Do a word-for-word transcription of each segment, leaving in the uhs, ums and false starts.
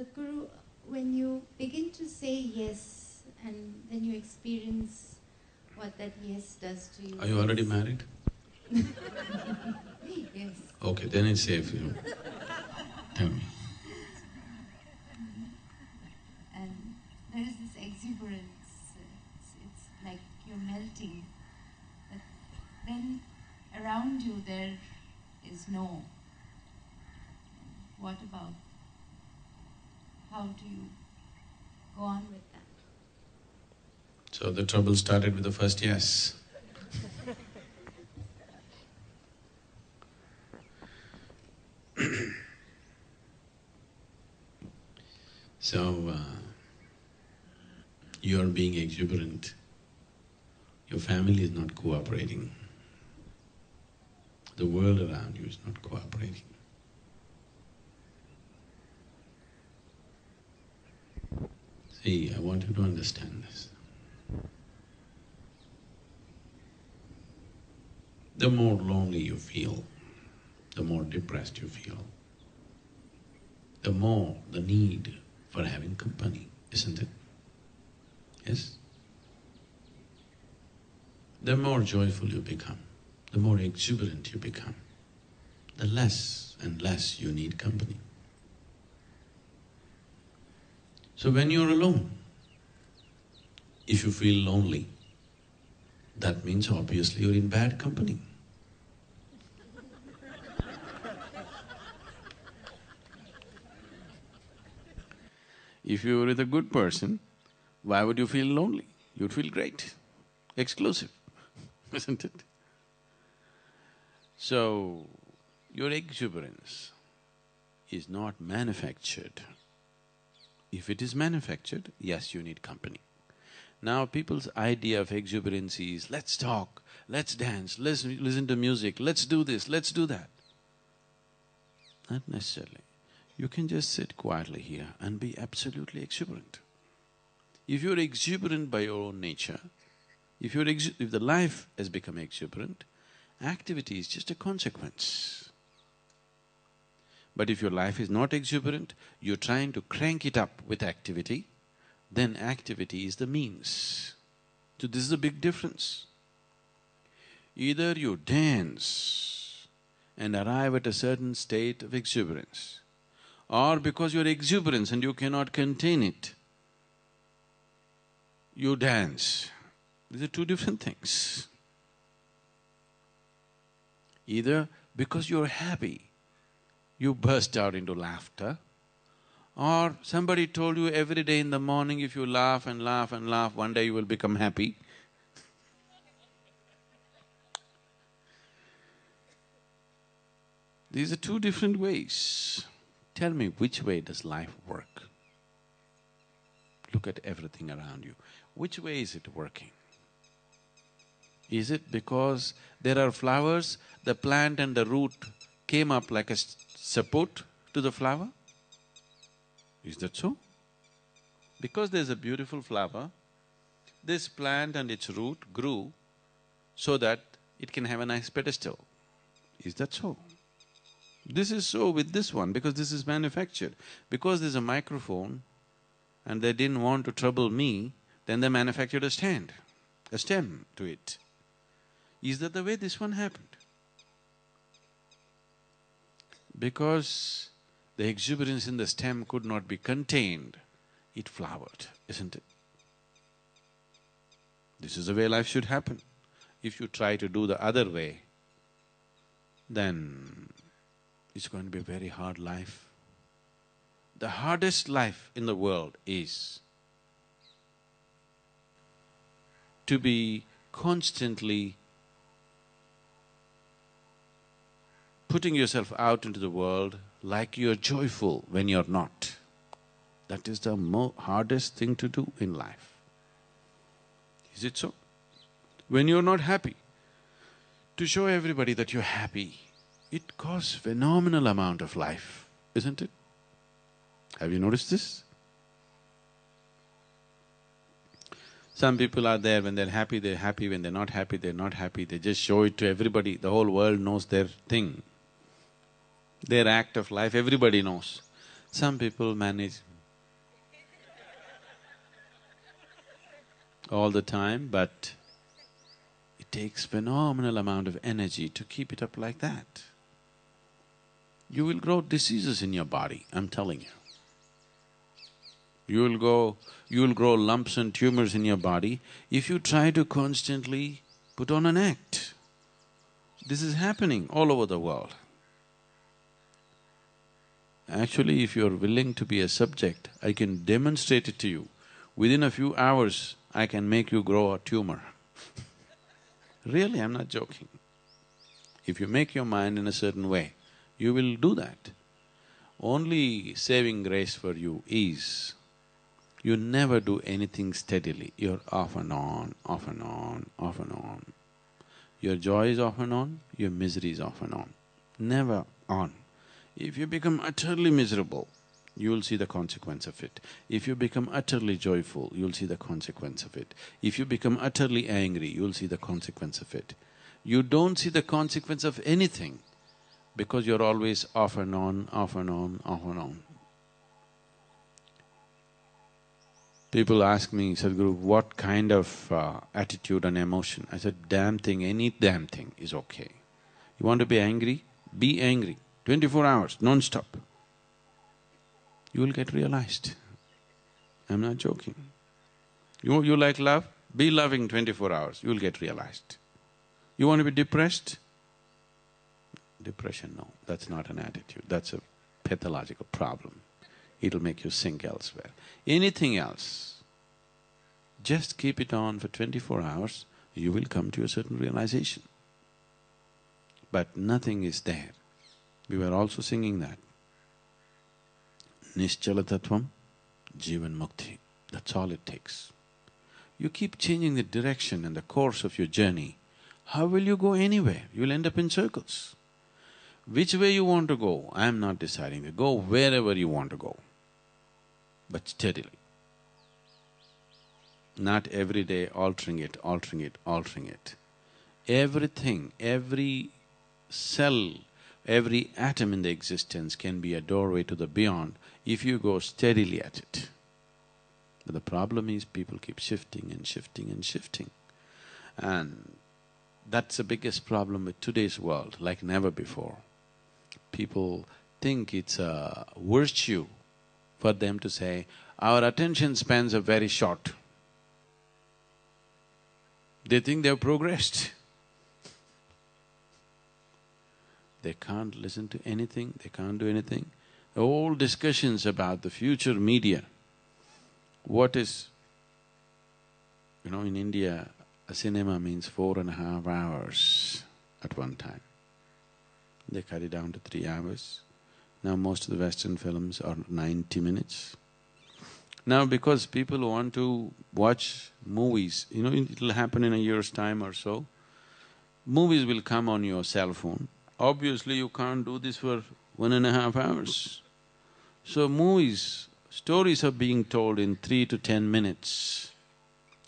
Sadhguru, when you begin to say yes, and then you experience what that yes does to you. Are you already married? Yes. Okay, then it's safe, you know. Tell me. And there is this exuberance, it's, it's like you're melting. But then around you there is no. What about? How do you go on with that? So the trouble started with the first yes. So, uh, you're being exuberant, your family is not cooperating, the world around you is not cooperating. See, I want you to understand this. The more lonely you feel, the more depressed you feel, the more the need for having company, isn't it? Yes? The more joyful you become, the more exuberant you become, the less and less you need company. So when you're alone, if you feel lonely, that means obviously you're in bad company. If you were with a good person, why would you feel lonely? You'd feel great, exclusive, isn't it? So, your exuberance is not manufactured. If it is manufactured, yes, you need company. Now people's idea of exuberance is, let's talk, let's dance, let's listen to music, let's do this, let's do that. Not necessarily. You can just sit quietly here and be absolutely exuberant. If you're exuberant by your own nature, if you're exu if the life has become exuberant, activity is just a consequence. But if your life is not exuberant, you're trying to crank it up with activity, then activity is the means. So this is a big difference. Either you dance and arrive at a certain state of exuberance, or because you're exuberant and you cannot contain it, you dance. These are two different things. Either because you're happy, you burst out into laughter, or somebody told you every day in the morning, if you laugh and laugh and laugh, one day you will become happy. These are two different ways. Tell me, which way does life work? Look at everything around you. Which way is it working? Is it because there are flowers, the plant and the root came up like a support to the flower? Is that so? Because there's a beautiful flower, this plant and its root grew so that it can have a nice pedestal. Is that so? This is so with this one, because this is manufactured. Because there's a microphone and they didn't want to trouble me, then they manufactured a stand, a stem to it. Is that the way this one happened? Because the exuberance in the stem could not be contained, it flowered, isn't it? This is the way life should happen. If you try to do the other way, then it's going to be a very hard life. The hardest life in the world is to be constantly putting yourself out into the world like you're joyful when you're not. That is the mo- hardest thing to do in life. Is it so? When you're not happy, to show everybody that you're happy, it costs phenomenal amount of life, isn't it? Have you noticed this? Some people are there, when they're happy, they're happy, when they're not happy, they're not happy, they just show it to everybody, the whole world knows their thing. Their act of life, everybody knows. Some people manage all the time, but it takes phenomenal amount of energy to keep it up like that. You will grow diseases in your body, I'm telling you. You will go… you will grow lumps and tumors in your body if you try to constantly put on an act. This is happening all over the world. Actually, if you're willing to be a subject, I can demonstrate it to you. Within a few hours, I can make you grow a tumor. Really, I'm not joking. If you make your mind in a certain way, you will do that. Only saving grace for you is, you never do anything steadily, you're off and on, off and on, off and on. Your joy is off and on, your misery is off and on, never on. If you become utterly miserable, you will see the consequence of it. If you become utterly joyful, you will see the consequence of it. If you become utterly angry, you will see the consequence of it. You don't see the consequence of anything because you're always off and on, off and on, off and on. People ask me, Sadhguru, what kind of uh, attitude and emotion? I said, damn thing, any damn thing is okay. You want to be angry? Be angry. Twenty-four hours, non-stop. You will get realized. I'm not joking. You, you like love? Be loving twenty-four hours, you will get realized. You want to be depressed? Depression, no, that's not an attitude, that's a pathological problem. It'll make you sink elsewhere. Anything else, just keep it on for twenty-four hours, you will come to a certain realization. But nothing is there. We were also singing that. Nischala tattvam, jivan mukti, that's all it takes. You keep changing the direction and the course of your journey, how will you go anywhere? You'll end up in circles. Which way you want to go, I'm not deciding. Go wherever you want to go, but steadily. Not every day altering it, altering it, altering it. Everything, every cell, every atom in the existence can be a doorway to the beyond if you go steadily at it. But the problem is people keep shifting and shifting and shifting. And that's the biggest problem with today's world, like never before. People think it's a virtue for them to say, our attention spans are very short. They think they've progressed. They can't listen to anything, they can't do anything. All discussions about the future media, what is… You know, in India, a cinema means four and a half hours at one time. They cut it down to three hours. Now most of the Western films are ninety minutes. Now because people want to watch movies, you know, it'll happen in a year's time or so, movies will come on your cell phone. Obviously, you can't do this for one and a half hours. So movies, stories are being told in three to ten minutes.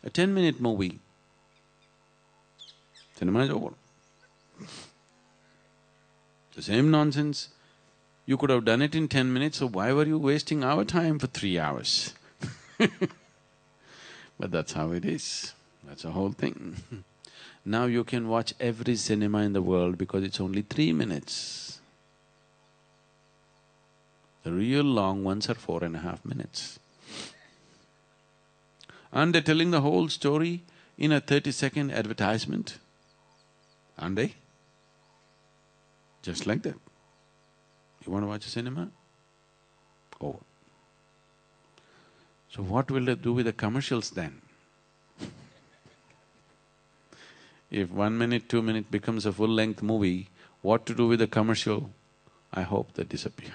A ten-minute movie, cinema is over. The same nonsense, you could have done it in ten minutes, so why were you wasting our time for three hours? But that's how it is, that's the whole thing. Now you can watch every cinema in the world because it's only three minutes. The real long ones are four and a half minutes. And they're telling the whole story in a thirty-second advertisement, aren't they? Just like that. You want to watch a cinema? Over. So what will they do with the commercials then? If one minute, two minute becomes a full-length movie, what to do with the commercial? I hope they disappear